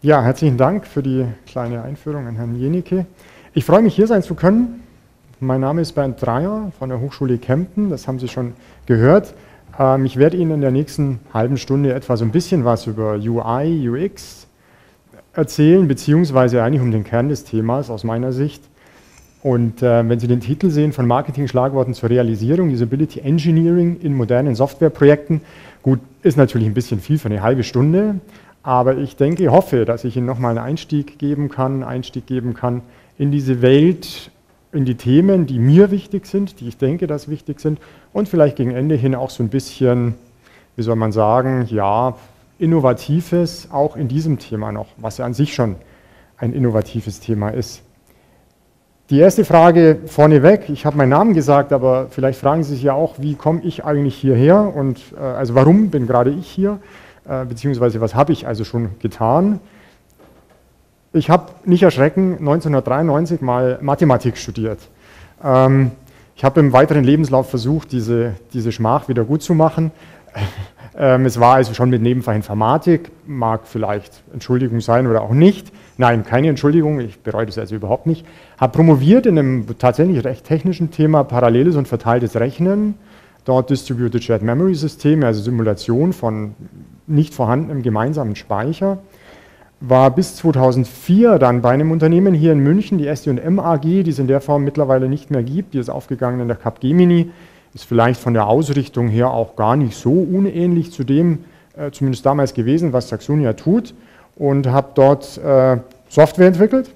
Ja, herzlichen Dank für die kleine Einführung an Herrn Jenicke. Ich freue mich, hier sein zu können. Mein Name ist Bernd Dreier von der Hochschule Kempten, das haben Sie schon gehört. Ich werde Ihnen in der nächsten halben Stunde etwa so ein bisschen was über UI, UX erzählen, beziehungsweise eigentlich um den Kern des Themas aus meiner Sicht. Und wenn Sie den Titel sehen, von Marketing-Schlagworten zur Realisierung, Usability Engineering in modernen Softwareprojekten, gut, ist natürlich ein bisschen viel für eine halbe Stunde, aber ich denke, hoffe, dass ich Ihnen nochmal einen Einstieg geben kann in diese Welt, in die Themen, die mir wichtig sind, die ich denke, dass wichtig sind und vielleicht gegen Ende hin auch so ein bisschen, wie soll man sagen, ja, Innovatives auch in diesem Thema noch, was ja an sich schon ein innovatives Thema ist. Die erste Frage vorneweg, ich habe meinen Namen gesagt, aber vielleicht fragen Sie sich ja auch, wie komme ich eigentlich hierher und also warum bin gerade ich hier, beziehungsweise was habe ich also schon getan. Ich habe, nicht erschrecken, 1993 mal Mathematik studiert. Ich habe im weiteren Lebenslauf versucht, diese Schmach wieder gut zu machen. Es war also schon mit Nebenfach Informatik, mag vielleicht Entschuldigung sein oder auch nicht. Nein, keine Entschuldigung, ich bereue das also überhaupt nicht. Habe promoviert in einem tatsächlich recht technischen Thema, paralleles und verteiltes Rechnen, dort Distributed Shared Memory Systeme, also Simulation von nicht vorhandenem gemeinsamen Speicher. War bis 2004 dann bei einem Unternehmen hier in München, die SD&M AG, die es in der Form mittlerweile nicht mehr gibt, die ist aufgegangen in der Capgemini, ist vielleicht von der Ausrichtung her auch gar nicht so unähnlich zu dem, zumindest damals gewesen, was Saxonia tut, und habe dort Software entwickelt,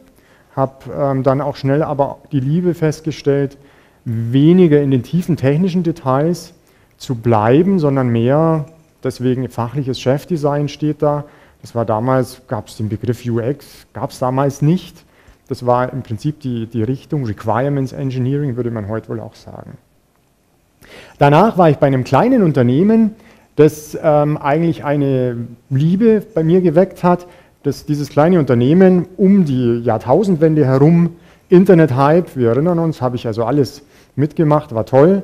habe dann auch schnell aber die Liebe festgestellt, weniger in den tiefen technischen Details zu bleiben, sondern mehr, deswegen fachliches Chefdesign steht da. Das war damals, gab es den Begriff UX, gab es damals nicht. Das war im Prinzip die Richtung, Requirements Engineering würde man heute wohl auch sagen. Danach war ich bei einem kleinen Unternehmen, das eigentlich eine Liebe bei mir geweckt hat, dass dieses kleine Unternehmen um die Jahrtausendwende herum, Internet-Hype, wir erinnern uns, habe ich also alles mitgemacht, war toll.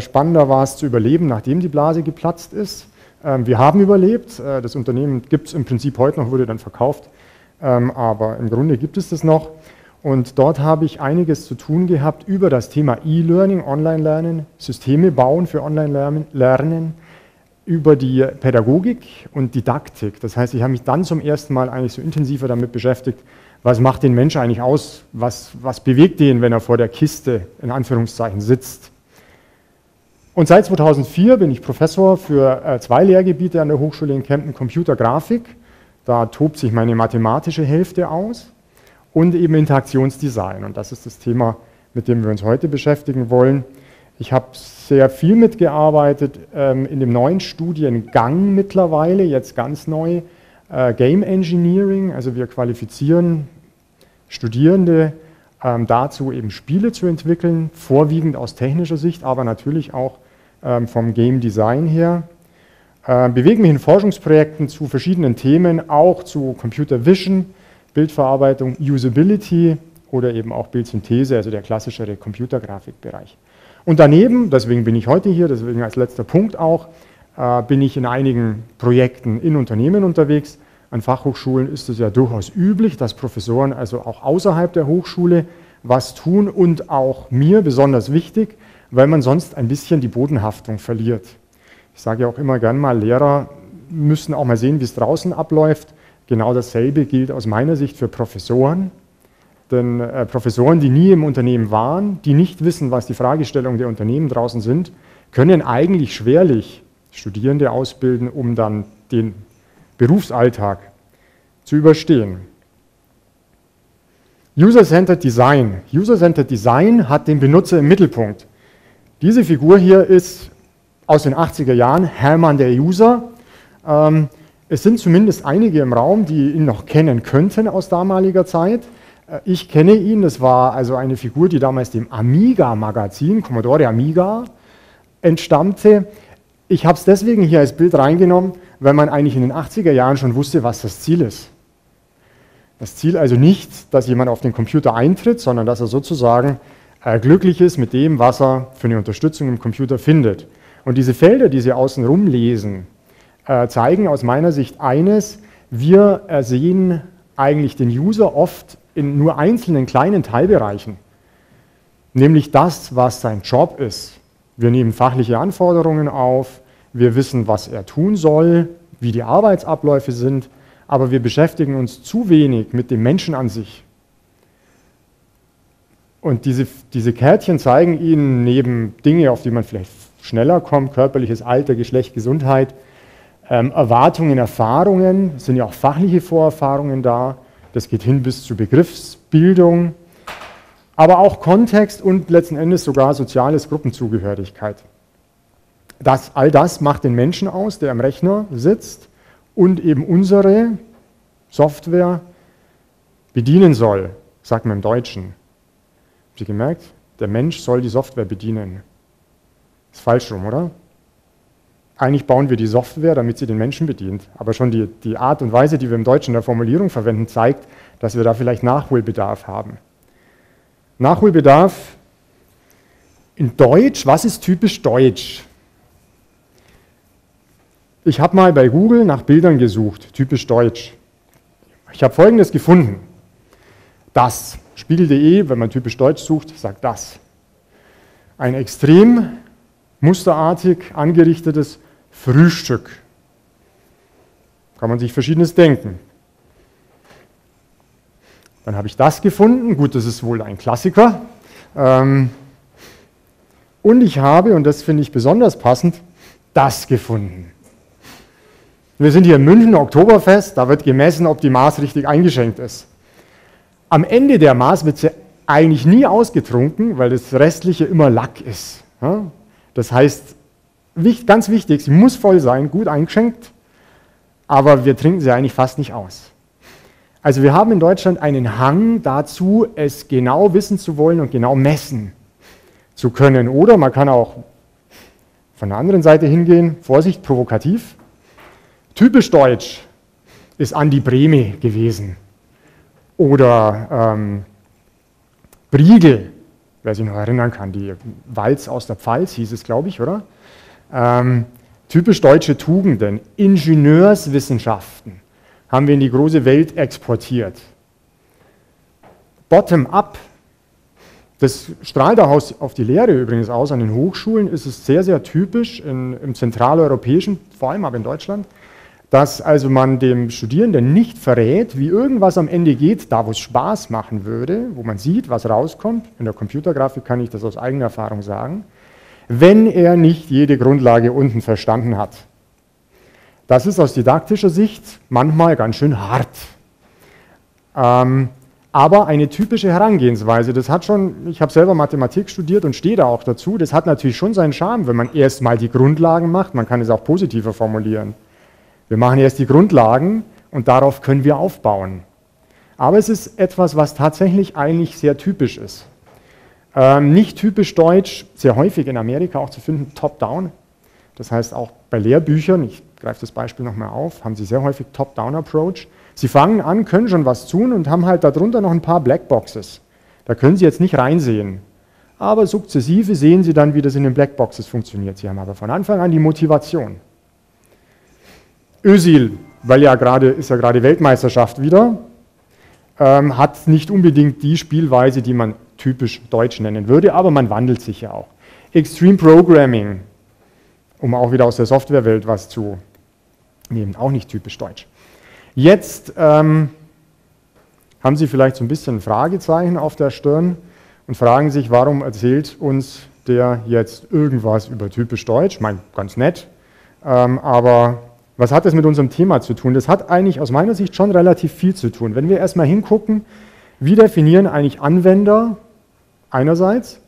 Spannender war es zu überleben, nachdem die Blase geplatzt ist. Wir haben überlebt, das Unternehmen gibt es im Prinzip heute noch, wurde dann verkauft, aber im Grunde gibt es das noch. Und dort habe ich einiges zu tun gehabt über das Thema E-Learning, Online-Lernen, Systeme bauen für Online-Lernen, über die Pädagogik und Didaktik. Das heißt, ich habe mich dann zum ersten Mal eigentlich so intensiver damit beschäftigt, was macht den Menschen eigentlich aus, was bewegt den, wenn er vor der Kiste in Anführungszeichen sitzt. Und seit 2004 bin ich Professor für zwei Lehrgebiete an der Hochschule in Kempten, Computergrafik, da tobt sich meine mathematische Hälfte aus, und eben Interaktionsdesign. Und das ist das Thema, mit dem wir uns heute beschäftigen wollen. Ich habe sehr viel mitgearbeitet in dem neuen Studiengang mittlerweile, jetzt ganz neu, Game Engineering. Also wir qualifizieren Studierende dazu, eben Spiele zu entwickeln, vorwiegend aus technischer Sicht, aber natürlich auch vom Game Design her. Bewege mich in Forschungsprojekten zu verschiedenen Themen, auch zu Computer Vision, Bildverarbeitung, Usability oder eben auch Bildsynthese, also der klassischere Computergrafikbereich. Und daneben, deswegen bin ich heute hier, deswegen als letzter Punkt auch, bin ich in einigen Projekten in Unternehmen unterwegs. An Fachhochschulen ist es ja durchaus üblich, dass Professoren also auch außerhalb der Hochschule was tun, und auch mir besonders wichtig, weil man sonst ein bisschen die Bodenhaftung verliert. Ich sage ja auch immer gern mal, Lehrer müssen auch mal sehen, wie es draußen abläuft. Genau dasselbe gilt aus meiner Sicht für Professoren, denn Professoren, die nie im Unternehmen waren, die nicht wissen, was die Fragestellungen der Unternehmen draußen sind, können eigentlich schwerlich Studierende ausbilden, um dann den Berufsalltag zu überstehen. User-Centered Design. User-Centered Design hat den Benutzer im Mittelpunkt. Diese Figur hier ist aus den 80er Jahren, Hermann der User. Es sind zumindest einige im Raum, die ihn noch kennen könnten aus damaliger Zeit. Ich kenne ihn, das war also eine Figur, die damals dem Amiga-Magazin, Commodore Amiga, entstammte. Ich habe es deswegen hier als Bild reingenommen, weil man eigentlich in den 80er Jahren schon wusste, was das Ziel ist. Das Ziel also nicht, dass jemand auf den Computer eintritt, sondern dass er sozusagen glücklich ist mit dem, was er für eine Unterstützung im Computer findet. Und diese Felder, die Sie außen rumlesen, zeigen aus meiner Sicht eines, Wir sehen eigentlich den User oft in nur einzelnen kleinen Teilbereichen, nämlich das, was sein Job ist. Wir nehmen fachliche Anforderungen auf, wir wissen, was er tun soll, wie die Arbeitsabläufe sind, aber wir beschäftigen uns zu wenig mit dem Menschen an sich. Und diese Kärtchen zeigen Ihnen neben Dinge, auf die man vielleicht schneller kommt, körperliches Alter, Geschlecht, Gesundheit, Erwartungen, Erfahrungen, es sind ja auch fachliche Vorerfahrungen da, das geht hin bis zu Begriffsbildung, aber auch Kontext und letzten Endes sogar soziales Gruppenzugehörigkeit. All das macht den Menschen aus, der am Rechner sitzt und eben unsere Software bedienen soll, sagt man im Deutschen. Habt ihr gemerkt? Der Mensch soll die Software bedienen. Ist falsch rum, oder? Eigentlich bauen wir die Software, damit sie den Menschen bedient. Aber schon die Art und Weise, die wir im Deutschen in der Formulierung verwenden, zeigt, dass wir da vielleicht Nachholbedarf haben. Nachholbedarf in Deutsch, was ist typisch deutsch? Ich habe mal bei Google nach Bildern gesucht, typisch deutsch. Ich habe Folgendes gefunden. Das, spiegel.de, wenn man typisch deutsch sucht, sagt das. Ein extrem musterartig angerichtetes Frühstück. Kann man sich Verschiedenes denken. Dann habe ich das gefunden. Gut, das ist wohl ein Klassiker. Und ich habe, und das finde ich besonders passend, das gefunden. Wir sind hier in München, Oktoberfest, da wird gemessen, ob die Maß richtig eingeschenkt ist. Am Ende der Maß wird sie eigentlich nie ausgetrunken, weil das Restliche immer Lack ist. Das heißt, ganz wichtig, sie muss voll sein, gut eingeschenkt, aber wir trinken sie eigentlich fast nicht aus. Also wir haben in Deutschland einen Hang dazu, es genau wissen zu wollen und genau messen zu können. Oder man kann auch von der anderen Seite hingehen, Vorsicht, provokativ. Typisch deutsch ist Andi Brehme gewesen. Oder Briegel, wer sich noch erinnern kann, die Walz aus der Pfalz hieß es, glaube ich, oder? Typisch deutsche Tugenden, Ingenieurswissenschaften haben wir in die große Welt exportiert. Bottom-up, das strahlt auch auf die Lehre übrigens aus, an den Hochschulen ist es sehr, sehr typisch, im zentraleuropäischen, vor allem aber in Deutschland, dass also man dem Studierenden nicht verrät, wie irgendwas am Ende geht, da wo es Spaß machen würde, wo man sieht, was rauskommt. In der Computergrafik kann ich das aus eigener Erfahrung sagen, wenn er nicht jede Grundlage unten verstanden hat. Das ist aus didaktischer Sicht manchmal ganz schön hart. Aber eine typische Herangehensweise, das hat schon, ich habe selber Mathematik studiert und stehe da auch dazu, das hat natürlich schon seinen Charme, wenn man erstmal die Grundlagen macht, man kann es auch positiver formulieren. Wir machen erst die Grundlagen und darauf können wir aufbauen. Aber es ist etwas, was tatsächlich eigentlich sehr typisch ist. Nicht typisch deutsch, sehr häufig in Amerika auch zu finden, top-down. Das heißt auch bei Lehrbüchern, ich greife das Beispiel nochmal auf, haben sie sehr häufig Top-Down-Approach. Sie fangen an, können schon was tun und haben halt darunter noch ein paar Blackboxes. Da können sie jetzt nicht reinsehen. Aber sukzessive sehen sie dann, wie das in den Blackboxes funktioniert. Sie haben aber von Anfang an die Motivation. Özil, weil ja gerade Weltmeisterschaft wieder, hat nicht unbedingt die Spielweise, die man typisch deutsch nennen würde, aber man wandelt sich ja auch. Extreme Programming, um auch wieder aus der Softwarewelt was zu nehmen, auch nicht typisch deutsch. Jetzt haben Sie vielleicht so ein bisschen ein Fragezeichen auf der Stirn und fragen sich, warum erzählt uns der jetzt irgendwas über typisch deutsch? Ich meine, ganz nett, aber... Was hat das mit unserem Thema zu tun? Das hat eigentlich aus meiner Sicht schon relativ viel zu tun. Wenn wir erstmal hingucken, wie definieren eigentlich Anwender einerseits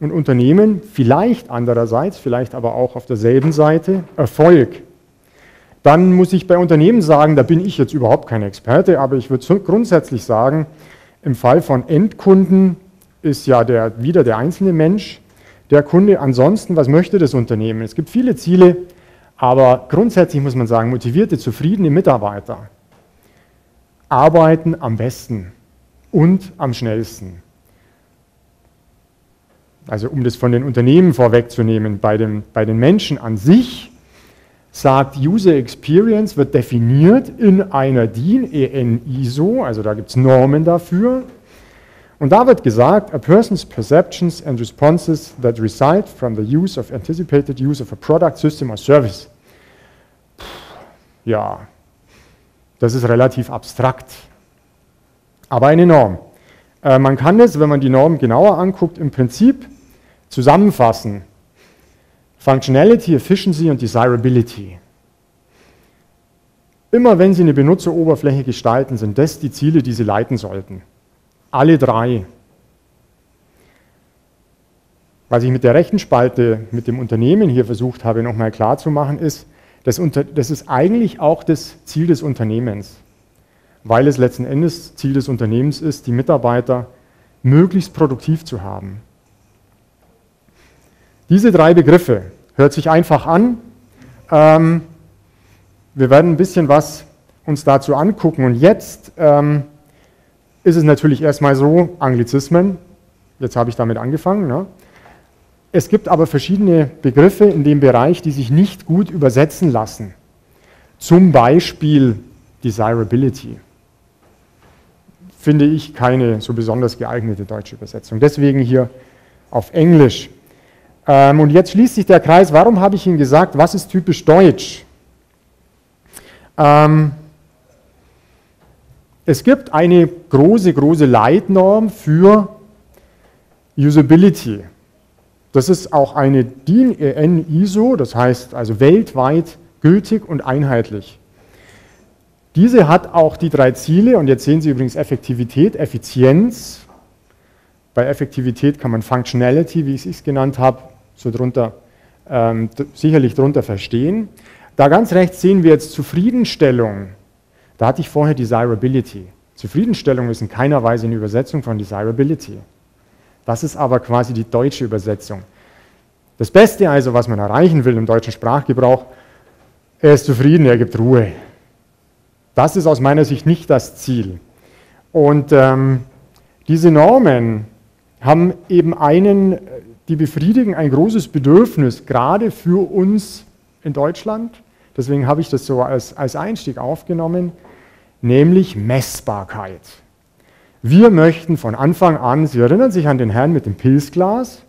und Unternehmen vielleicht andererseits, vielleicht aber auch auf derselben Seite, Erfolg. Dann muss ich bei Unternehmen sagen, da bin ich jetzt überhaupt kein Experte, aber ich würde grundsätzlich sagen, im Fall von Endkunden ist ja wieder der einzelne Mensch der Kunde. Ansonsten, was möchte das Unternehmen? Es gibt viele Ziele, aber grundsätzlich muss man sagen, motivierte, zufriedene Mitarbeiter arbeiten am besten und am schnellsten. Also um das von den Unternehmen vorwegzunehmen, bei den Menschen an sich sagt, User Experience wird definiert in einer DIN EN ISO, also da gibt es Normen dafür. Und da wird gesagt, a person's perceptions and responses that result from the use of anticipated use of a product, system or service. Puh, ja, das ist relativ abstrakt, aber eine Norm. Man kann das, wenn man die Norm genauer anguckt, im Prinzip zusammenfassen. Functionality, Efficiency und Desirability. Immer wenn Sie eine Benutzeroberfläche gestalten, sind das die Ziele, die Sie leiten sollten. Alle drei. Was ich mit der rechten Spalte, mit dem Unternehmen hier versucht habe, nochmal klarzumachen, ist, das ist eigentlich auch das Ziel des Unternehmens, weil es letzten Endes Ziel des Unternehmens ist, die Mitarbeiter möglichst produktiv zu haben. Diese drei Begriffe, hört sich einfach an, wir werden ein bisschen was uns dazu angucken und jetzt ist es natürlich erstmal so, Anglizismen, jetzt habe ich damit angefangen, ne? Es gibt aber verschiedene Begriffe in dem Bereich, die sich nicht gut übersetzen lassen, zum Beispiel Desirability, finde ich keine so besonders geeignete deutsche Übersetzung, deswegen hier auf Englisch. Und jetzt schließt sich der Kreis, warum habe ich Ihnen gesagt, was ist typisch deutsch? Es gibt eine große, große Leitnorm für Usability. Das ist auch eine DIN EN ISO, das heißt also weltweit gültig und einheitlich. Diese hat auch die drei Ziele und jetzt sehen Sie übrigens Effektivität, Effizienz. Bei Effektivität kann man Functionality, wie ich es genannt habe, so drunter, sicherlich drunter verstehen. Da ganz rechts sehen wir jetzt Zufriedenstellung. Da hatte ich vorher Desirability. Zufriedenstellung ist in keiner Weise eine Übersetzung von Desirability. Das ist aber quasi die deutsche Übersetzung. Das Beste also, was man erreichen will im deutschen Sprachgebrauch, er ist zufrieden, er gibt Ruhe. Das ist aus meiner Sicht nicht das Ziel. Und diese Normen haben eben die befriedigen ein großes Bedürfnis, gerade für uns in Deutschland, deswegen habe ich das so als Einstieg aufgenommen, nämlich Messbarkeit. Wir möchten von Anfang an, Sie erinnern sich an den Herrn mit dem Pilzglas,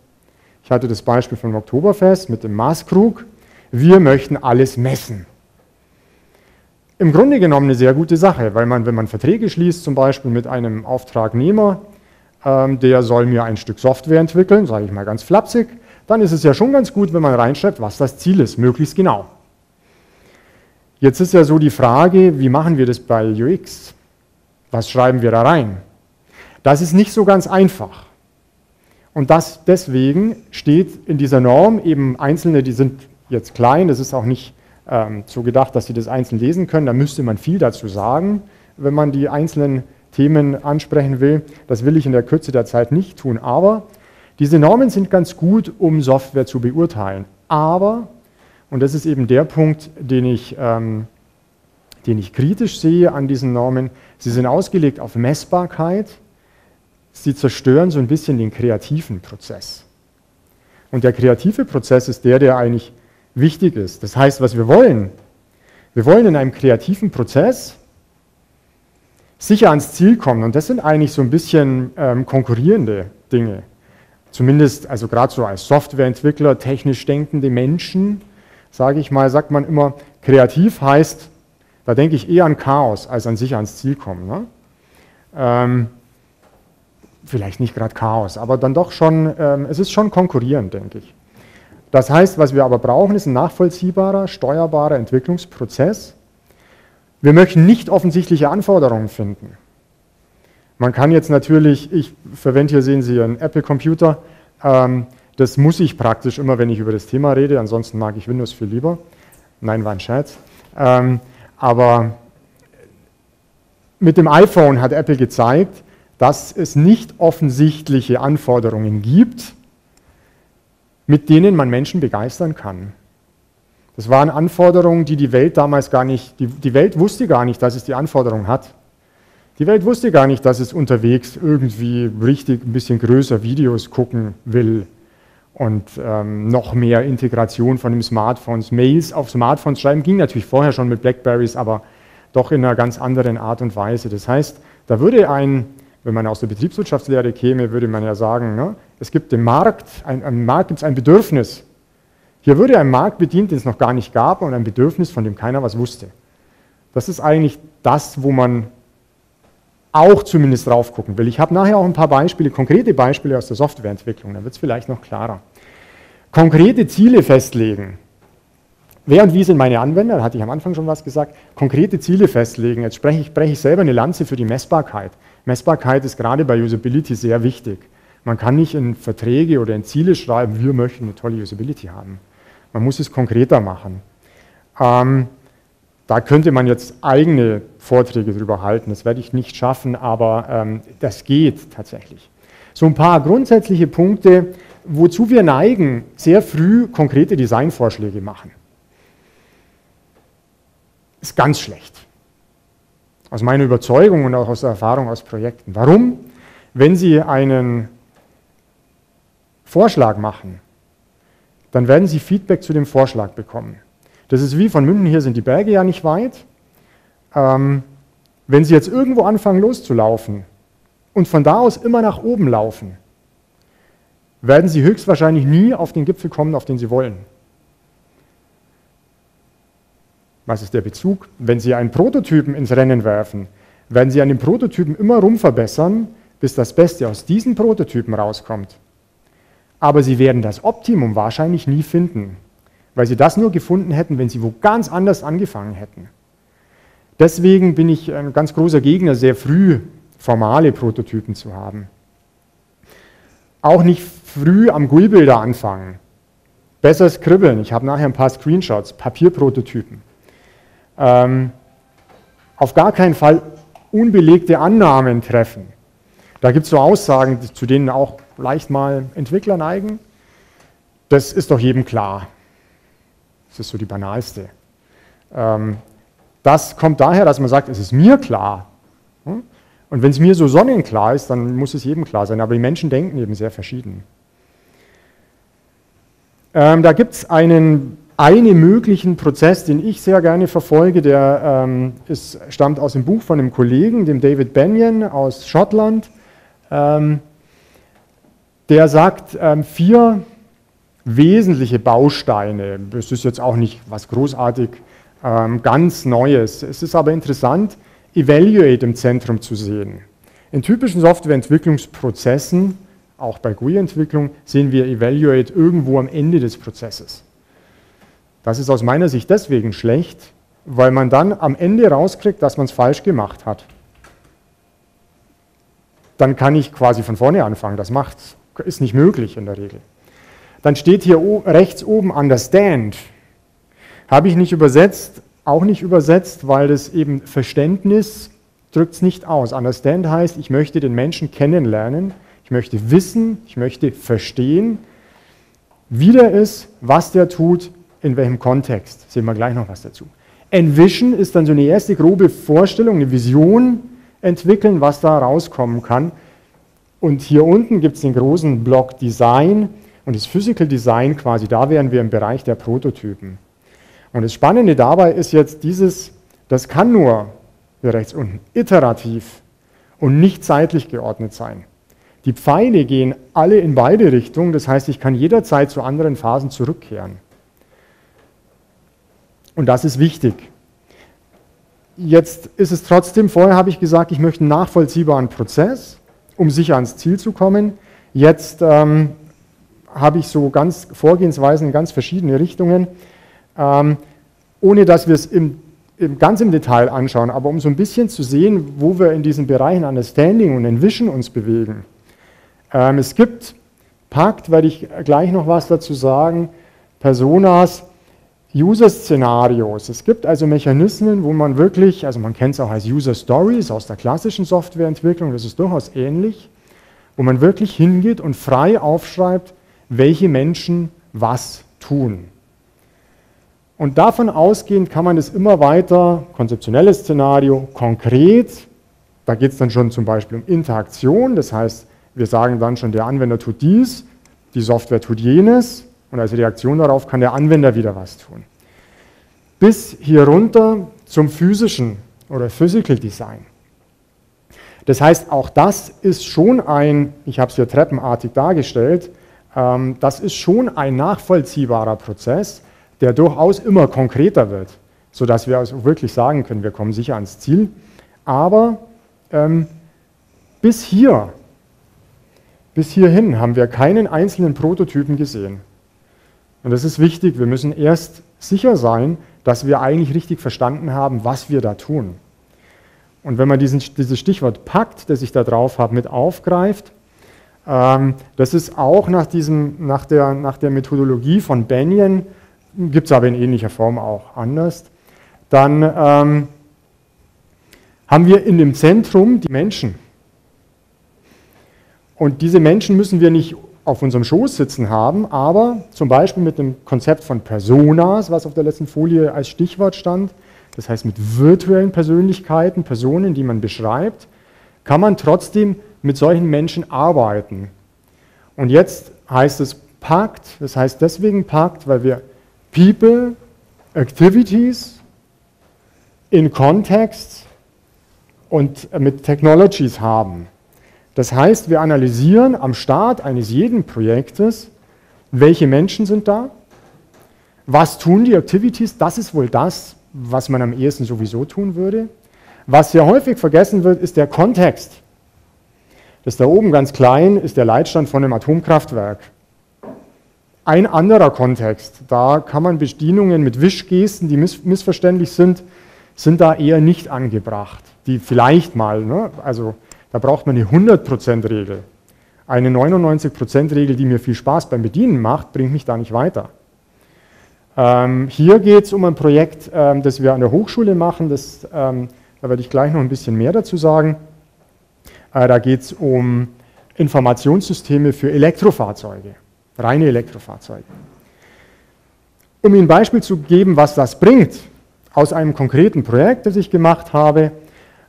ich hatte das Beispiel vom Oktoberfest mit dem Maßkrug, wir möchten alles messen. Im Grunde genommen eine sehr gute Sache, weil man, wenn man Verträge schließt, zum Beispiel mit einem Auftragnehmer, der soll mir ein Stück Software entwickeln, sage ich mal ganz flapsig, dann ist es ja schon ganz gut, wenn man reinschreibt, was das Ziel ist, möglichst genau. Jetzt ist ja so die Frage, wie machen wir das bei UX? Was schreiben wir da rein? Das ist nicht so ganz einfach. Und deswegen steht in dieser Norm eben einzelne, die sind jetzt klein, das ist auch nicht so gedacht, dass Sie das einzeln lesen können, da müsste man viel dazu sagen, wenn man die einzelnen Themen ansprechen will. Das will ich in der Kürze der Zeit nicht tun, aber diese Normen sind ganz gut, um Software zu beurteilen. Aber, und das ist eben der Punkt, den ich kritisch sehe an diesen Normen, sie sind ausgelegt auf Messbarkeit, sie zerstören so ein bisschen den kreativen Prozess. Und der kreative Prozess ist der eigentlich wichtig ist. Das heißt, was wir wollen in einem kreativen Prozess sicher ans Ziel kommen und das sind eigentlich so ein bisschen konkurrierende Dinge. Zumindest, also gerade so als Softwareentwickler, technisch denkende Menschen, sage ich mal, sagt man immer, kreativ heißt, da denke ich eher an Chaos, als an sich ans Ziel kommen. Ne? Vielleicht nicht gerade Chaos, aber dann doch schon, es ist schon konkurrierend, denke ich. Das heißt, was wir aber brauchen, ist ein nachvollziehbarer, steuerbarer Entwicklungsprozess. Wir möchten nicht offensichtliche Anforderungen finden. Man kann jetzt natürlich, ich verwende hier, sehen Sie, einen Apple-Computer, das muss ich praktisch immer, wenn ich über das Thema rede, ansonsten mag ich Windows viel lieber. Nein, war ein Scherz. Aber mit dem iPhone hat Apple gezeigt, dass es nicht offensichtliche Anforderungen gibt, mit denen man Menschen begeistern kann. Das waren Anforderungen, die die Welt damals gar nicht, die Welt wusste gar nicht, dass es die Anforderung hat. Die Welt wusste gar nicht, dass es unterwegs irgendwie richtig ein bisschen größer Videos gucken will Und noch mehr Integration von dem Smartphones. Mails auf Smartphones schreiben ging natürlich vorher schon mit Blackberries, aber doch in einer ganz anderen Art und Weise. Das heißt, da würde ein, wenn man aus der Betriebswirtschaftslehre käme, würde man ja sagen, ne, es gibt den Markt, am Markt gibt es ein Bedürfnis. Hier würde ein Markt bedient, den es noch gar nicht gab, und ein Bedürfnis, von dem keiner was wusste. Das ist eigentlich das, wo man auch zumindest drauf gucken will. Ich habe nachher auch ein paar Beispiele, konkrete Beispiele aus der Softwareentwicklung, dann wird es vielleicht noch klarer. Konkrete Ziele festlegen. Wer und wie sind meine Anwender? Da hatte ich am Anfang schon was gesagt. Konkrete Ziele festlegen. Jetzt breche ich selber eine Lanze für die Messbarkeit. Messbarkeit ist gerade bei Usability sehr wichtig. Man kann nicht in Verträge oder in Ziele schreiben, wir möchten eine tolle Usability haben. Man muss es konkreter machen. Da könnte man jetzt eigene Vorträge drüber halten, das werde ich nicht schaffen, aber das geht tatsächlich. So ein paar grundsätzliche Punkte, wozu wir neigen, sehr früh konkrete Designvorschläge machen. Ist ganz schlecht. Aus meiner Überzeugung und auch aus der Erfahrung aus Projekten. Warum? Wenn Sie einen Vorschlag machen, dann werden Sie Feedback zu dem Vorschlag bekommen. Das ist wie, von München hier sind die Berge ja nicht weit. Wenn Sie jetzt irgendwo anfangen loszulaufen und von da aus immer nach oben laufen, werden Sie höchstwahrscheinlich nie auf den Gipfel kommen, auf den Sie wollen. Was ist der Bezug? Wenn Sie einen Prototypen ins Rennen werfen, werden Sie an dem Prototypen immer rumverbessern, bis das Beste aus diesen Prototypen rauskommt. Aber Sie werden das Optimum wahrscheinlich nie finden, weil Sie das nur gefunden hätten, wenn Sie wo ganz anders angefangen hätten. Deswegen bin ich ein ganz großer Gegner, sehr früh formale Prototypen zu haben. Auch nicht früh am GUI-Bilder anfangen. Besser skribbeln. Ich habe nachher ein paar Screenshots, Papierprototypen. Auf gar keinen Fall unbelegte Annahmen treffen. Da gibt es so Aussagen, zu denen auch leicht mal Entwickler neigen. Das ist doch jedem klar. Das ist so die banalste. Das kommt daher, dass man sagt, es ist mir klar. Und wenn es mir so sonnenklar ist, dann muss es jedem klar sein. Aber die Menschen denken eben sehr verschieden. Da gibt es einen möglichen Prozess, den ich sehr gerne verfolge. Der stammt aus dem Buch von einem Kollegen, dem David Benyon aus Schottland. Der sagt, 4 wesentliche Bausteine. Das ist jetzt auch nicht was großartig ganz Neues. Es ist aber interessant, Evaluate im Zentrum zu sehen. In typischen Softwareentwicklungsprozessen, auch bei GUI-Entwicklung, sehen wir Evaluate irgendwo am Ende des Prozesses. Das ist aus meiner Sicht deswegen schlecht, weil man dann am Ende rauskriegt, dass man es falsch gemacht hat. Dann kann ich quasi von vorne anfangen. Das ist nicht möglich in der Regel. Dann steht hier rechts oben Understand. Habe ich nicht übersetzt, auch nicht übersetzt, weil das eben Verständnis drückt es nicht aus. Understand heißt, ich möchte den Menschen kennenlernen, ich möchte wissen, ich möchte verstehen, wie der ist, was der tut, in welchem Kontext. Sehen wir gleich noch was dazu. Envision ist dann so eine erste grobe Vorstellung, eine Vision entwickeln, was da rauskommen kann. Und hier unten gibt es den großen Block Design. Und das Physical Design quasi, da wären wir im Bereich der Prototypen. Und das Spannende dabei ist jetzt das kann nur, hier rechts unten, iterativ und nicht zeitlich geordnet sein. Die Pfeile gehen alle in beide Richtungen, das heißt, ich kann jederzeit zu anderen Phasen zurückkehren. Und das ist wichtig. Jetzt ist es trotzdem, vorher habe ich gesagt, ich möchte einen nachvollziehbaren Prozess, um sicher ans Ziel zu kommen. Jetzt habe ich so ganz Vorgehensweisen in ganz verschiedene Richtungen, ohne dass wir es ganz im Detail anschauen, aber um so ein bisschen zu sehen, wo wir in diesen Bereichen Understanding und Envision uns bewegen. Es gibt PACT, werde ich gleich noch was dazu sagen, Personas, User-Szenarios. Es gibt also Mechanismen, wo man wirklich, also man kennt es auch als User-Stories aus der klassischen Softwareentwicklung, das ist durchaus ähnlich, wo man wirklich hingeht und frei aufschreibt, welche Menschen was tun. Und davon ausgehend kann man es immer weiter, konzeptionelles Szenario, konkret, da geht es dann schon zum Beispiel um Interaktion, das heißt, wir sagen dann schon, der Anwender tut dies, die Software tut jenes und als Reaktion darauf kann der Anwender wieder was tun. Bis hier runter zum physischen oder Physical Design. Das heißt, auch das ist schon ein, ich habe es hier treppenartig dargestellt, das ist schon ein nachvollziehbarer Prozess, der durchaus immer konkreter wird, sodass wir also wirklich sagen können, wir kommen sicher ans Ziel. Aber bis hierhin haben wir keinen einzelnen Prototypen gesehen. Und das ist wichtig, wir müssen erst sicher sein, dass wir eigentlich richtig verstanden haben, was wir da tun. Und wenn man dieses Stichwort PACT, das ich da drauf habe, mit aufgreift, das ist auch nach der Methodologie von Benyon, gibt es aber in ähnlicher Form auch anders, dann haben wir in dem Zentrum die Menschen. Und diese Menschen müssen wir nicht auf unserem Schoß sitzen haben, aber zum Beispiel mit dem Konzept von Personas, was auf der letzten Folie als Stichwort stand, das heißt, mit virtuellen Persönlichkeiten, Personen, die man beschreibt, kann man trotzdem mit solchen Menschen arbeiten. Und jetzt heißt es PACT, das heißt deswegen PACT, weil wir People, Activities in Kontext und mit Technologies haben. Das heißt, wir analysieren am Start eines jeden Projektes, welche Menschen sind da, was tun die Activities, das ist wohl das, was man am ehesten sowieso tun würde. Was sehr häufig vergessen wird, ist der Kontext. Das da oben ganz klein ist der Leitstand von einem Atomkraftwerk. Ein anderer Kontext, da kann man Bedienungen mit Wischgesten, die missverständlich sind, sind da eher nicht angebracht. Die vielleicht mal, ne? Also da braucht man eine 100%-Regel. Eine 99%-Regel, die mir viel Spaß beim Bedienen macht, bringt mich da nicht weiter. Hier geht es um ein Projekt, das wir an der Hochschule machen, da werde ich gleich noch ein bisschen mehr dazu sagen. Da geht es um Informationssysteme für Elektrofahrzeuge, reine Elektrofahrzeuge. Um Ihnen ein Beispiel zu geben, was das bringt, aus einem konkreten Projekt, das ich gemacht habe,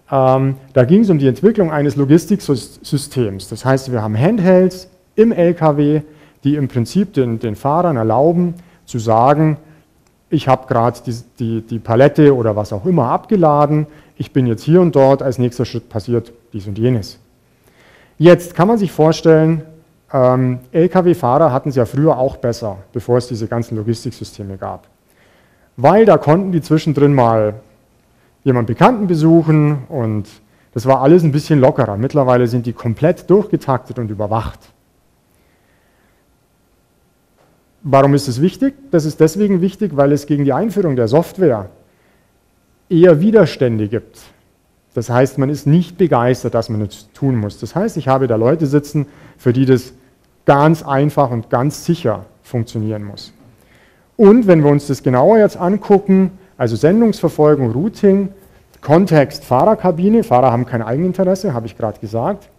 da ging es um die Entwicklung eines Logistiksystems. Das heißt, wir haben Handhelds im LKW, die im Prinzip den Fahrern erlauben, zu sagen, ich habe gerade die Palette oder was auch immer abgeladen, ich bin jetzt hier und dort, als nächster Schritt passiert dies und jenes. Jetzt kann man sich vorstellen, Lkw-Fahrer hatten es ja früher auch besser, bevor es diese ganzen Logistiksysteme gab. Weil da konnten die zwischendrin mal jemanden Bekannten besuchen und das war alles ein bisschen lockerer. Mittlerweile sind die komplett durchgetaktet und überwacht. Warum ist es wichtig? Das ist deswegen wichtig, weil es gegen die Einführung der Software eher Widerstände gibt. Das heißt, man ist nicht begeistert, dass man es tun muss. Das heißt, ich habe da Leute sitzen, für die das ganz einfach und ganz sicher funktionieren muss. Und wenn wir uns das genauer jetzt angucken, also Sendungsverfolgung, Routing, Kontext, Fahrerkabine, Fahrer haben kein Eigeninteresse, habe ich gerade gesagt,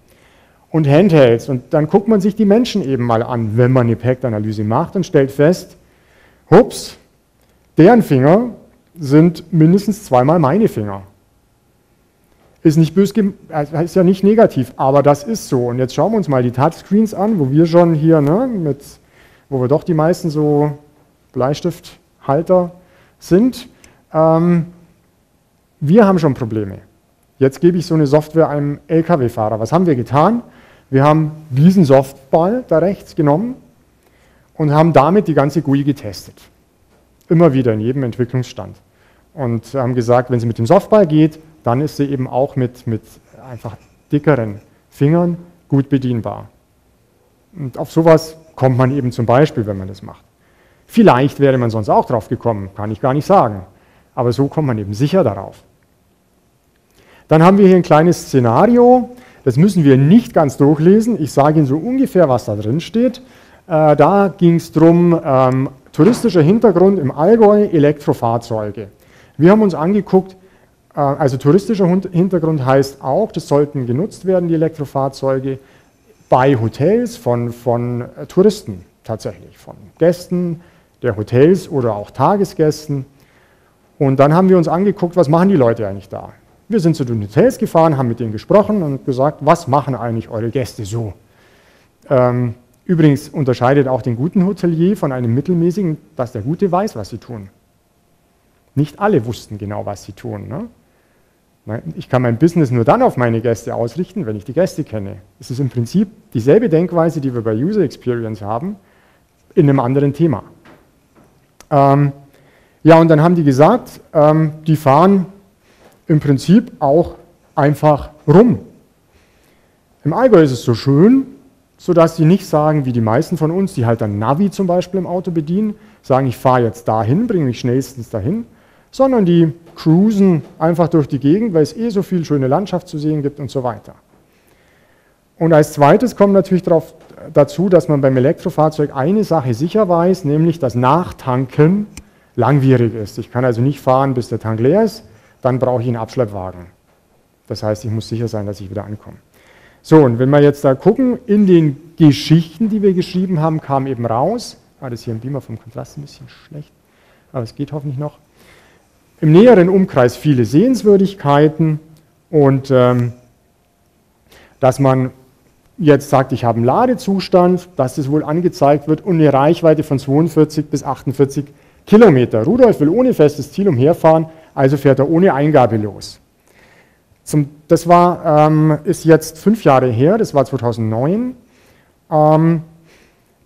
und Handhelds. Und dann guckt man sich die Menschen eben mal an, wenn man eine PACT-Analyse macht und stellt fest, hups, deren Finger sind mindestens zweimal meine Finger. Ist nicht böse, ist ja nicht negativ, aber das ist so. Und jetzt schauen wir uns mal die Touchscreens an, wo wir schon hier, ne, wo wir doch die meisten so Bleistifthalter sind. Wir haben schon Probleme. Jetzt gebe ich so eine Software einem Lkw-Fahrer. Was haben wir getan? Wir haben diesen Softball da rechts genommen und haben damit die ganze GUI getestet. Immer wieder in jedem Entwicklungsstand. Und haben gesagt, wenn sie mit dem Softball geht, dann ist sie eben auch mit einfach dickeren Fingern gut bedienbar. Und auf sowas kommt man eben zum Beispiel, wenn man das macht. Vielleicht wäre man sonst auch drauf gekommen, kann ich gar nicht sagen. Aber so kommt man eben sicher darauf. Dann haben wir hier ein kleines Szenario, das müssen wir nicht ganz durchlesen, ich sage Ihnen so ungefähr, was da drin steht. Da ging es darum, touristischer Hintergrund im Allgäu, Elektrofahrzeuge. Wir haben uns angeguckt, also touristischer Hintergrund heißt auch, das sollten genutzt werden, die Elektrofahrzeuge, bei Hotels von Touristen tatsächlich, von Gästen der Hotels oder auch Tagesgästen. Und dann haben wir uns angeguckt, was machen die Leute eigentlich da? Wir sind zu den Hotels gefahren, haben mit denen gesprochen und gesagt, was machen eigentlich eure Gäste so? Übrigens unterscheidet auch den guten Hotelier von einem mittelmäßigen, dass der Gute weiß, was sie tun. Nicht alle wussten genau, was sie tun. Ne? Ich kann mein Business nur dann auf meine Gäste ausrichten, wenn ich die Gäste kenne. Es ist im Prinzip dieselbe Denkweise, die wir bei User Experience haben, in einem anderen Thema. Ja, und dann haben die gesagt, die fahren im Prinzip auch einfach rum. Im Allgäu ist es so schön, sodass sie nicht sagen, wie die meisten von uns, die halt dann Navi zum Beispiel im Auto bedienen, sagen, ich fahre jetzt dahin, bringe mich schnellstens dahin, sondern die cruisen einfach durch die Gegend, weil es eh so viel schöne Landschaft zu sehen gibt und so weiter. Und als zweites kommt natürlich dazu, dass man beim Elektrofahrzeug eine Sache sicher weiß, nämlich dass Nachtanken langwierig ist. Ich kann also nicht fahren, bis der Tank leer ist, dann brauche ich einen Abschleppwagen. Das heißt, ich muss sicher sein, dass ich wieder ankomme. So, und wenn wir jetzt da gucken, in den Geschichten, die wir geschrieben haben, kam eben raus, das ist hier im Beamer vom Kontrast ein bisschen schlecht, aber es geht hoffentlich noch, im näheren Umkreis viele Sehenswürdigkeiten und dass man jetzt sagt, ich habe einen Ladezustand, dass das wohl angezeigt wird und eine Reichweite von 42 bis 48 Kilometer. Rudolf will ohne festes Ziel umherfahren, also fährt er ohne Eingabe los. Das war, ist jetzt 5 Jahre her, das war 2009. Da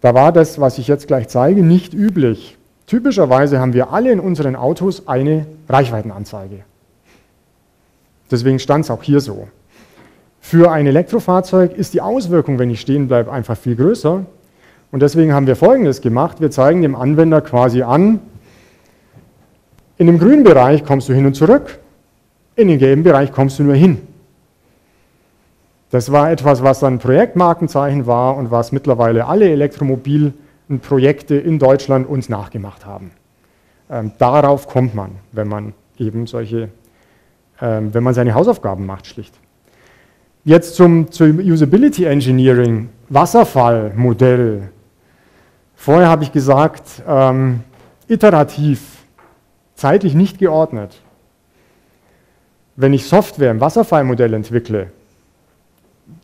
war das, was ich jetzt gleich zeige, nicht üblich. Typischerweise haben wir alle in unseren Autos eine Reichweitenanzeige. Deswegen stand es auch hier so. Für ein Elektrofahrzeug ist die Auswirkung, wenn ich stehen bleibe, einfach viel größer. Und deswegen haben wir Folgendes gemacht. Wir zeigen dem Anwender quasi an, in dem grünen Bereich kommst du hin und zurück. In den gelben Bereich kommst du nur hin. Das war etwas, was dann Projektmarkenzeichen war und was mittlerweile alle elektromobilen Projekte in Deutschland uns nachgemacht haben. Darauf kommt man, wenn man eben solche, wenn man seine Hausaufgaben macht, schlicht. Jetzt zum Usability Engineering, Wasserfallmodell. Vorher habe ich gesagt, iterativ, zeitlich nicht geordnet. Wenn ich Software im Wasserfallmodell entwickle,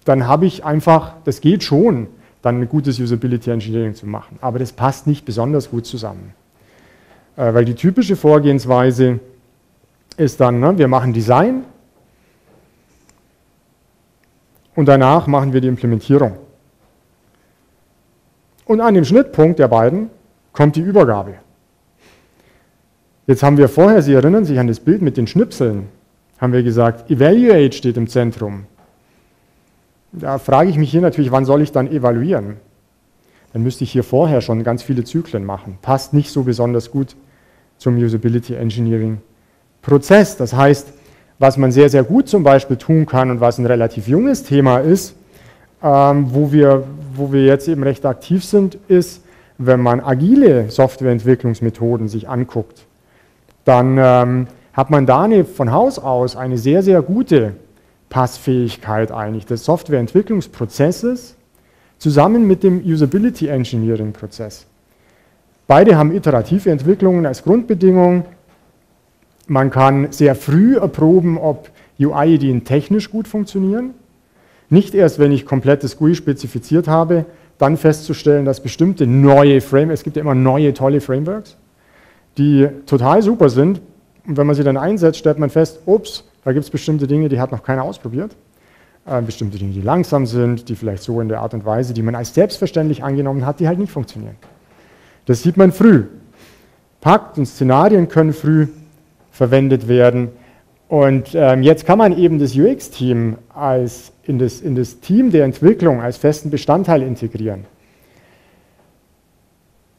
dann habe ich einfach, das geht schon, dann ein gutes Usability Engineering zu machen. Aber das passt nicht besonders gut zusammen. Weil die typische Vorgehensweise ist dann, wir machen Design und danach machen wir die Implementierung. Und an dem Schnittpunkt der beiden kommt die Übergabe. Jetzt haben wir vorher, Sie erinnern sich an das Bild mit den Schnipseln, haben wir gesagt, Evaluate steht im Zentrum. Da frage ich mich hier natürlich, wann soll ich dann evaluieren? Dann müsste ich hier vorher schon ganz viele Zyklen machen. Passt nicht so besonders gut zum Usability Engineering Prozess. Das heißt, was man sehr, sehr gut zum Beispiel tun kann und was ein relativ junges Thema ist, wo wir jetzt eben recht aktiv sind, ist, wenn man agile Softwareentwicklungsmethoden sich anguckt, dann hat man da von Haus aus eine sehr, sehr gute Passfähigkeit eigentlich des Softwareentwicklungsprozesses zusammen mit dem Usability Engineering Prozess. Beide haben iterative Entwicklungen als Grundbedingung. Man kann sehr früh erproben, ob UI-Ideen technisch gut funktionieren. Nicht erst, wenn ich komplettes GUI spezifiziert habe, dann festzustellen, dass bestimmte neue Frameworks, es gibt ja immer neue tolle Frameworks, die total super sind. Und wenn man sie dann einsetzt, stellt man fest, ups, da gibt es bestimmte Dinge, die hat noch keiner ausprobiert. Bestimmte Dinge, die langsam sind, die vielleicht so in der Art und Weise, die man als selbstverständlich angenommen hat, die halt nicht funktionieren. Das sieht man früh. PACT und Szenarien können früh verwendet werden. Und jetzt kann man eben das UX-Team als in das Team der Entwicklung als festen Bestandteil integrieren.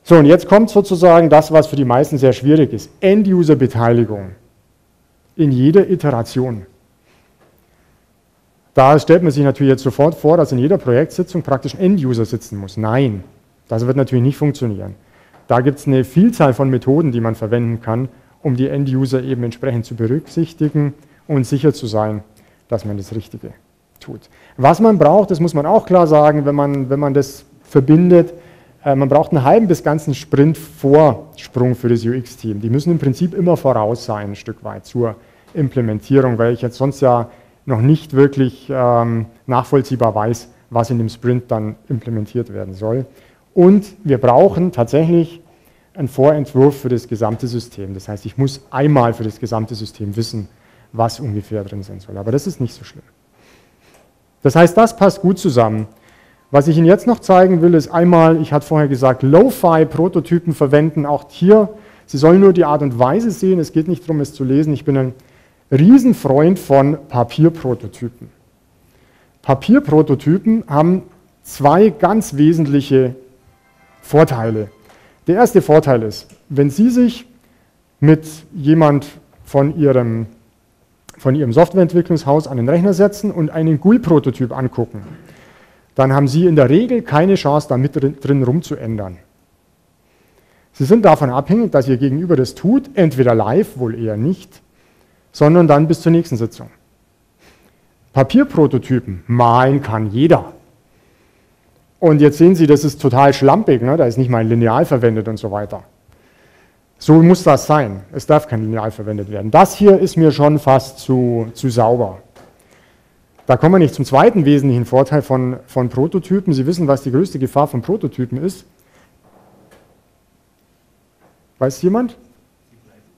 So, und jetzt kommt sozusagen das, was für die meisten sehr schwierig ist. End-User-Beteiligung in jeder Iteration. Da stellt man sich natürlich jetzt sofort vor, dass in jeder Projektsitzung praktisch ein End-User sitzen muss. Nein, das wird natürlich nicht funktionieren. Da gibt es eine Vielzahl von Methoden, die man verwenden kann, um die End-User eben entsprechend zu berücksichtigen und sicher zu sein, dass man das Richtige tut. Was man braucht, das muss man auch klar sagen, wenn man das verbindet, man braucht einen halben bis ganzen Sprint-Vorsprung für das UX-Team. Die müssen im Prinzip immer voraus sein, ein Stück weit zur Implementierung, weil ich jetzt sonst ja noch nicht wirklich nachvollziehbar weiß, was in dem Sprint dann implementiert werden soll. Und wir brauchen tatsächlich einen Vorentwurf für das gesamte System. Das heißt, ich muss einmal für das gesamte System wissen, was ungefähr drin sein soll. Aber das ist nicht so schlimm. Das heißt, das passt gut zusammen. Was ich Ihnen jetzt noch zeigen will, ist einmal, ich hatte vorher gesagt, Lo-Fi-Prototypen verwenden, auch hier. Sie sollen nur die Art und Weise sehen, es geht nicht darum, es zu lesen. Ich bin ein Riesenfreund von Papierprototypen. Papierprototypen haben zwei ganz wesentliche Vorteile. Der erste Vorteil ist, wenn Sie sich mit jemand von Ihrem Softwareentwicklungshaus an den Rechner setzen und einen GUI-Prototyp angucken, dann haben Sie in der Regel keine Chance, da mit drin rumzuändern. Sie sind davon abhängig, dass Ihr Gegenüber das tut, entweder live, wohl eher nicht, sondern dann bis zur nächsten Sitzung. Papierprototypen, malen kann jeder. Und jetzt sehen Sie, das ist total schlampig, ne? Da ist nicht mal ein Lineal verwendet und so weiter. So muss das sein. Es darf kein Lineal verwendet werden. Das hier ist mir schon fast zu sauber. Da kommen wir nicht zum zweiten wesentlichen Vorteil von Prototypen. Sie wissen, was die größte Gefahr von Prototypen ist. Weiß jemand?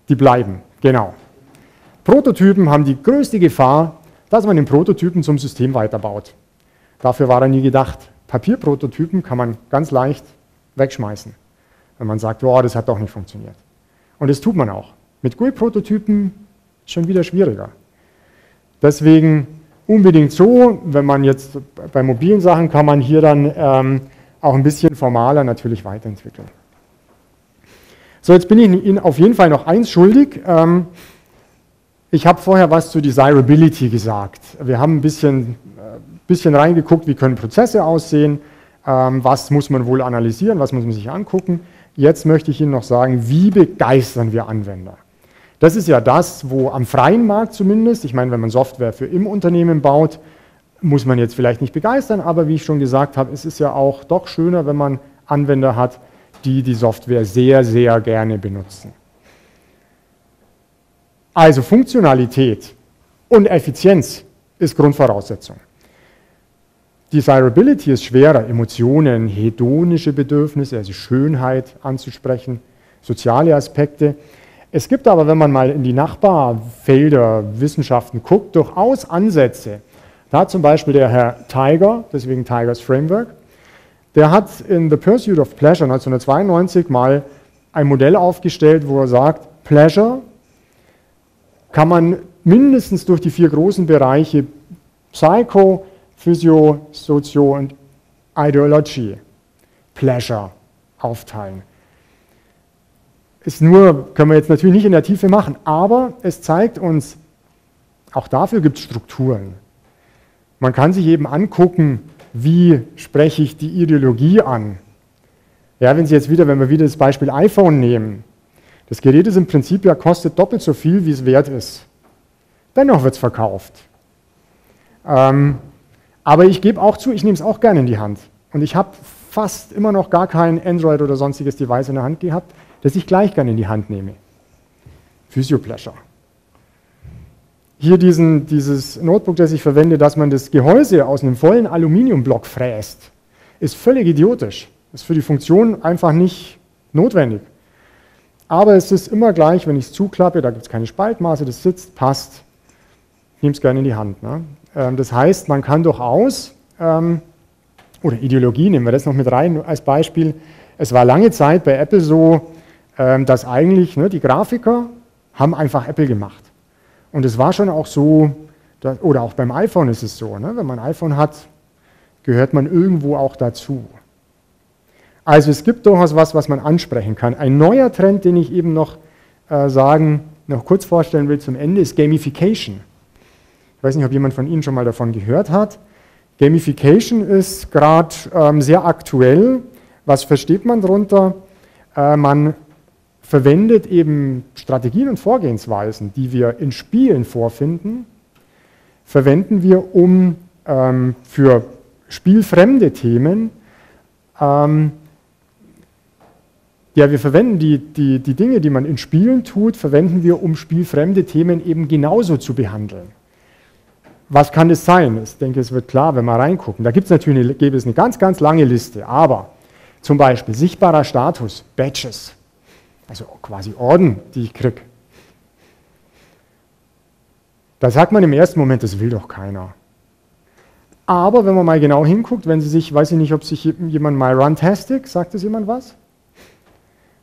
Die bleiben, genau. Prototypen haben die größte Gefahr, dass man den Prototypen zum System weiterbaut. Dafür war er nie gedacht. Papierprototypen kann man ganz leicht wegschmeißen, wenn man sagt, oh, das hat doch nicht funktioniert. Und das tut man auch. Mit GUI-Prototypen schon wieder schwieriger. Deswegen unbedingt so, wenn man jetzt bei mobilen Sachen kann man hier dann auch ein bisschen formaler natürlich weiterentwickeln. So, jetzt bin ich Ihnen auf jeden Fall noch eins schuldig. Ich habe vorher was zu Desirability gesagt. Wir haben ein bisschen reingeguckt, wie können Prozesse aussehen, was muss man wohl analysieren, was muss man sich angucken. Jetzt möchte ich Ihnen noch sagen, wie begeistern wir Anwender? Das ist ja das, wo am freien Markt zumindest, ich meine, wenn man Software für im Unternehmen baut, muss man jetzt vielleicht nicht begeistern, aber wie ich schon gesagt habe, es ist ja auch doch schöner, wenn man Anwender hat, die die Software sehr, sehr gerne benutzen. Also Funktionalität und Effizienz ist Grundvoraussetzung. Desirability ist schwerer, Emotionen, hedonische Bedürfnisse, also Schönheit anzusprechen, soziale Aspekte. Es gibt aber, wenn man mal in die Nachbarfelder Wissenschaften guckt, durchaus Ansätze. Da hat zum Beispiel der Herr Tiger, deswegen Tigers Framework, der hat in The Pursuit of Pleasure 1992 mal ein Modell aufgestellt, wo er sagt, Pleasure kann man mindestens durch die 4 großen Bereiche Psycho, Physio, Sozio und Ideologie, Pleasure aufteilen. Ist nur, können wir jetzt natürlich nicht in der Tiefe machen, aber es zeigt uns, auch dafür gibt es Strukturen. Man kann sich eben angucken, wie spreche ich die Ideologie an? Ja, wenn wir wieder das Beispiel iPhone nehmen, das Gerät ist im Prinzip ja kostet doppelt so viel, wie es wert ist. Dennoch wird es verkauft. Aber ich gebe auch zu, ich nehme es auch gerne in die Hand. Und ich habe fast immer noch gar kein Android oder sonstiges Device in der Hand gehabt, das ich gleich gerne in die Hand nehme. Physio-Pleasure. Hier dieses Notebook, das ich verwende, dass man das Gehäuse aus einem vollen Aluminiumblock fräst, ist völlig idiotisch. Ist für die Funktion einfach nicht notwendig. Aber es ist immer gleich, wenn ich es zuklappe, da gibt es keine Spaltmaße, das sitzt, passt. Ich nehme es gerne in die Hand. Ne? Das heißt, man kann durchaus, oder Ideologie, nehmen wir das noch mit rein als Beispiel, es war lange Zeit bei Apple so, dass eigentlich die Grafiker haben einfach Apple gemacht. Und es war schon auch so, oder auch beim iPhone ist es so, ne? Wenn man ein iPhone hat, gehört man irgendwo auch dazu. Also es gibt durchaus was, was man ansprechen kann. Ein neuer Trend, den ich eben noch kurz vorstellen will zum Ende, ist Gamification. Ich weiß nicht, ob jemand von Ihnen schon mal davon gehört hat. Gamification ist gerade sehr aktuell. Was versteht man darunter? Man verwendet eben Strategien und Vorgehensweisen, die wir in Spielen vorfinden, verwenden wir, um für spielfremde Themen, wir verwenden die Dinge, die man in Spielen tut, verwenden wir, um spielfremde Themen eben genauso zu behandeln. was kann das sein? Ich denke, es wird klar, wenn wir reingucken. Da gibt es natürlich eine ganz, ganz lange Liste, aber zum Beispiel sichtbarer Status, Badges, also quasi Orden, die ich kriege. Da sagt man im ersten Moment, das will doch keiner. Aber wenn man mal genau hinguckt, wenn Sie sich, weiß ich nicht, ob sich jemand mal Runtastic, sagt es jemand was?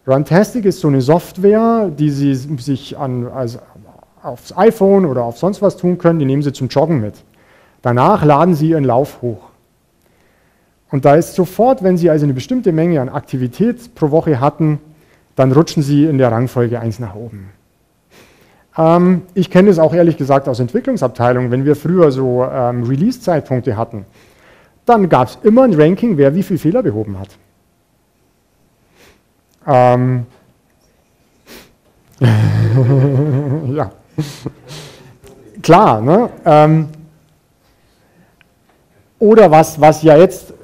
Runtastic ist so eine Software, die Sie sich aufs iPhone oder auf sonst was tun können, die nehmen Sie zum Joggen mit. Danach laden Sie Ihren Lauf hoch. Und da ist sofort, wenn Sie also eine bestimmte Menge an Aktivität pro Woche hatten, dann rutschen Sie in der Rangfolge 1 nach oben. Ich kenne das auch ehrlich gesagt aus Entwicklungsabteilungen. Wenn wir früher so Release-Zeitpunkte hatten, dann gab es immer ein Ranking, wer wie viele Fehler behoben hat. Ja. Klar, ne? Oder was ja jetzt,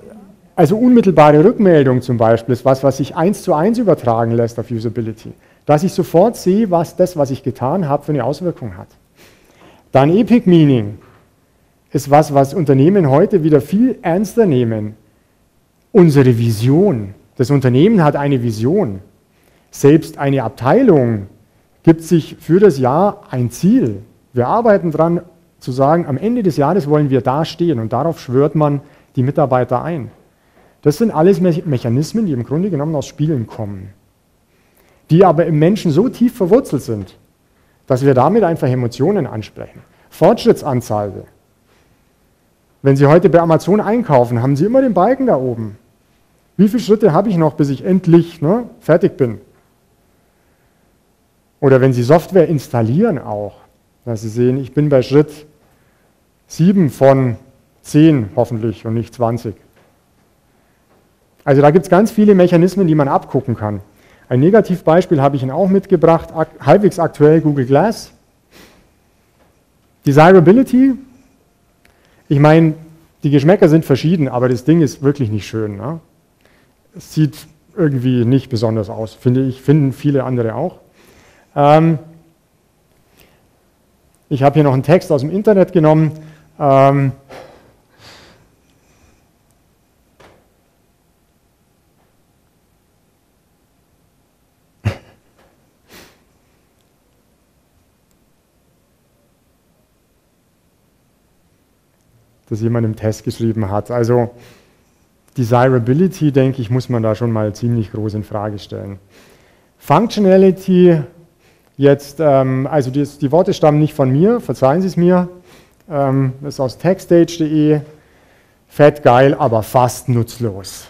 also unmittelbare Rückmeldung zum Beispiel, ist was sich 1:1 übertragen lässt auf Usability. Dass ich sofort sehe, was ich getan habe, für eine Auswirkung hat. Dann Epic Meaning ist was Unternehmen heute wieder viel ernster nehmen. Unsere Vision. Das Unternehmen hat eine Vision. Selbst eine Abteilung gibt sich für das Jahr ein Ziel. Wir arbeiten daran, zu sagen, am Ende des Jahres wollen wir dastehen, und darauf schwört man die Mitarbeiter ein. Das sind alles Mechanismen, die im Grunde genommen aus Spielen kommen, die aber im Menschen so tief verwurzelt sind, dass wir damit einfach Emotionen ansprechen. Fortschrittsanzeige. Wenn Sie heute bei Amazon einkaufen, haben Sie immer den Balken da oben. Wie viele Schritte habe ich noch, bis ich endlich fertig bin? Oder wenn Sie Software installieren auch, dass Sie sehen, ich bin bei Schritt 7 von 10 hoffentlich und nicht 20. Also da gibt es ganz viele Mechanismen, die man abgucken kann. Ein Negativbeispiel habe ich Ihnen auch mitgebracht, halbwegs aktuell Google Glass. Desirability, ich meine, die Geschmäcker sind verschieden, aber das Ding ist wirklich nicht schön. Ne? Es sieht irgendwie nicht besonders aus, finde ich, finden viele andere auch. Ich habe hier noch einen Text aus dem Internet genommen. Das jemand im Test geschrieben hat. Also Desirability, denke ich, muss man da schon mal ziemlich groß in Frage stellen. Functionality, jetzt, also die Worte stammen nicht von mir, verzeihen Sie es mir, ist aus techstage.de, fett geil, aber fast nutzlos.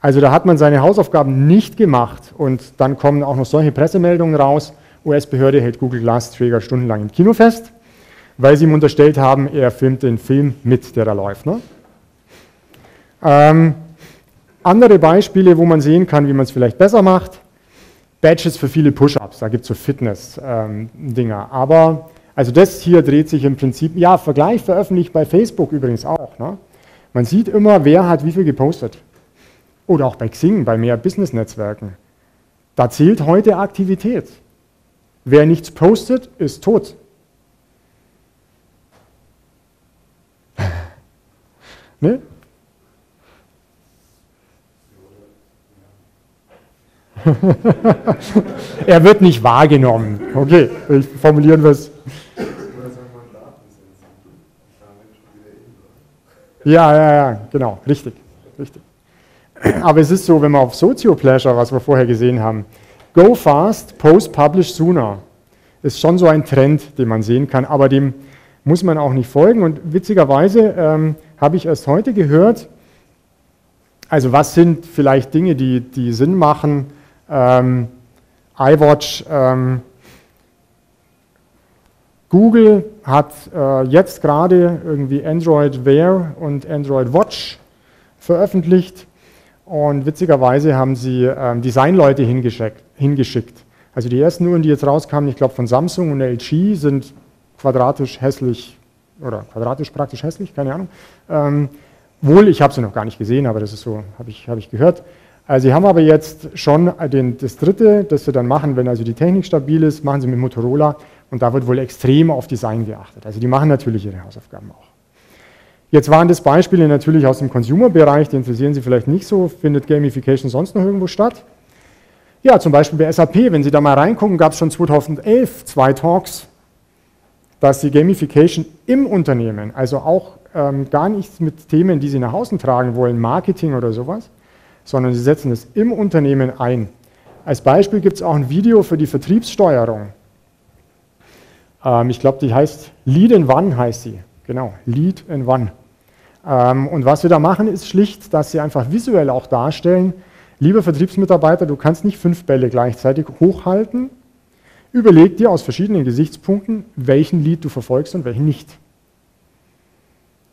Also da hat man seine Hausaufgaben nicht gemacht, und dann kommen auch noch solche Pressemeldungen raus. US-Behörde hält Google Glass-Träger stundenlang im Kino fest, weil sie ihm unterstellt haben, er filmt den Film mit, der da läuft. Ne? Andere Beispiele, wo man sehen kann, wie man es vielleicht besser macht. Badges für viele Push-Ups, da gibt es so Fitness-Dinger. Aber, also das hier dreht sich im Prinzip, ja, Vergleich veröffentlicht bei Facebook übrigens auch. Ne? Man sieht immer, wer hat wie viel gepostet. Oder auch bei Xing, bei mehr Business-Netzwerken. Da zählt heute Aktivität. Wer nichts postet, ist tot. Ne? Er wird nicht wahrgenommen. Okay, formulieren wir es. Ja, genau, richtig. Aber es ist so, wenn wir auf Sozio Pleasure, was wir vorher gesehen haben, go fast, post, publish sooner, ist schon so ein Trend, den man sehen kann, aber dem muss man auch nicht folgen. Und witzigerweise habe ich erst heute gehört, also was sind vielleicht Dinge, die Sinn machen, iWatch, Google hat jetzt gerade irgendwie Android Wear und Android Watch veröffentlicht, und witzigerweise haben sie Designleute hingeschickt. Also die ersten Uhren, die jetzt rauskamen, ich glaube von Samsung und LG, sind quadratisch hässlich oder quadratisch praktisch hässlich, keine Ahnung. Wohl, ich habe sie noch gar nicht gesehen, aber das ist so, habe ich gehört. Also sie haben aber jetzt schon das Dritte, das sie dann machen, wenn also die Technik stabil ist, machen sie mit Motorola, Und da wird wohl extrem auf Design geachtet. Also die machen natürlich ihre Hausaufgaben auch. Jetzt waren das Beispiele natürlich aus dem Consumer-Bereich, die interessieren Sie vielleicht nicht so. Findet Gamification sonst noch irgendwo statt? Ja, zum Beispiel bei SAP, wenn Sie da mal reingucken, gab es schon 2011 zwei Talks, dass Sie Gamification im Unternehmen, also auch gar nichts mit Themen, die Sie nach außen tragen wollen, Marketing oder sowas, sondern Sie setzen es im Unternehmen ein. Als Beispiel gibt es auch ein Video für die Vertriebssteuerung. Ich glaube, die heißt Lead in One, heißt sie. Genau, Lead in One. Und was wir da machen, ist schlicht, dass Sie einfach visuell auch darstellen, lieber Vertriebsmitarbeiter, du kannst nicht 5 Bälle gleichzeitig hochhalten. Überleg dir aus verschiedenen Gesichtspunkten, welchen Lead du verfolgst und welchen nicht.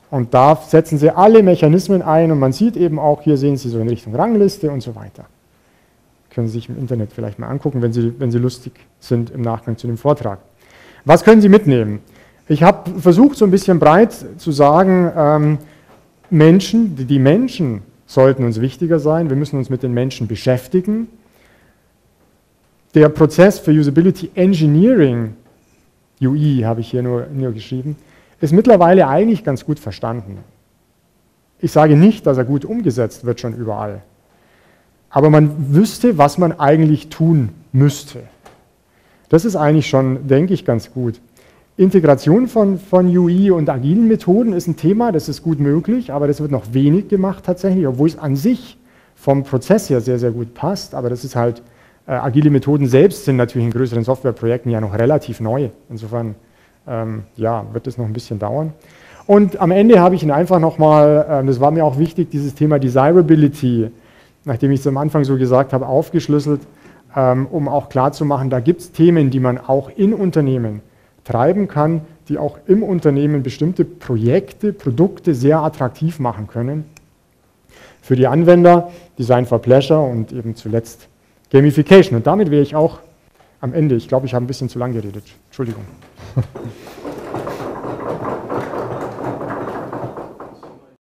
Und da setzen Sie alle Mechanismen ein und man sieht eben auch, hier sehen Sie so in Richtung Rangliste und so weiter. Können Sie sich im Internet vielleicht mal angucken, wenn Sie lustig sind im Nachgang zu dem Vortrag. Was können Sie mitnehmen? Ich habe versucht, so ein bisschen breit zu sagen, die Menschen sollten uns wichtiger sein, wir müssen uns mit den Menschen beschäftigen. Der Prozess für Usability Engineering, UI habe ich hier nur geschrieben, ist mittlerweile eigentlich ganz gut verstanden. Ich sage nicht, dass er gut umgesetzt wird, schon überall. Aber man wüsste, was man eigentlich tun müsste. Das ist eigentlich schon, denke ich, ganz gut. Integration von UI und agilen Methoden ist ein Thema, das ist gut möglich, aber das wird noch wenig gemacht tatsächlich, obwohl es an sich vom Prozess her sehr, sehr gut passt, aber das ist halt, agile Methoden selbst sind natürlich in größeren Softwareprojekten ja noch relativ neu. Insofern ja, wird das noch ein bisschen dauern. Und am Ende habe ich Ihnen einfach nochmal, das war mir auch wichtig, dieses Thema Desirability, nachdem ich es am Anfang so gesagt habe, aufgeschlüsselt, um auch klarzumachen, da gibt es Themen, die man auch in Unternehmen treiben kann, die auch im Unternehmen bestimmte Projekte, Produkte sehr attraktiv machen können. Für die Anwender, Design for Pleasure und eben zuletzt Gamification. Und damit wäre ich auch am Ende. Ich glaube, ich habe ein bisschen zu lang geredet. Entschuldigung.